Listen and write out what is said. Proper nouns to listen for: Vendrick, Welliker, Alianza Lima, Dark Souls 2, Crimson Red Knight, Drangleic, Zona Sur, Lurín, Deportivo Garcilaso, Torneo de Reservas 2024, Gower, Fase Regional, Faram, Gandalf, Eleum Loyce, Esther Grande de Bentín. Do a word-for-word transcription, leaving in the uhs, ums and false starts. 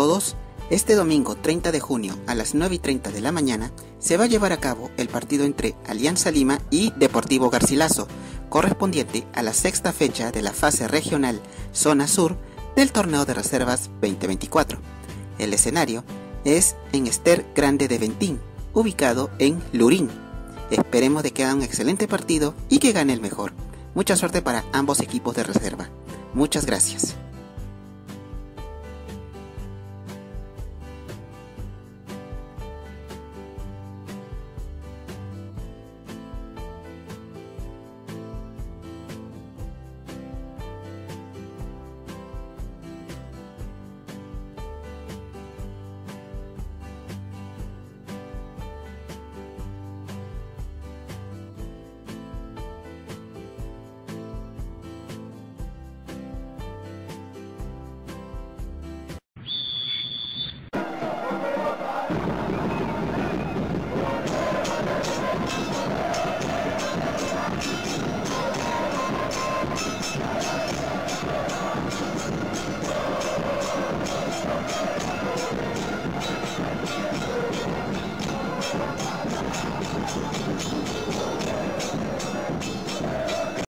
todos, este domingo treinta de junio a las nueve y treinta de la mañana se va a llevar a cabo el partido entre Alianza Lima y Deportivo Garcilaso, correspondiente a la sexta fecha de la fase regional Zona Sur del Torneo de Reservas veinte veinticuatro. El escenario es en Esther Grande de Bentín, ubicado en Lurín. Esperemos de que haga un excelente partido y que gane el mejor. Mucha suerte para ambos equipos de reserva. Muchas gracias.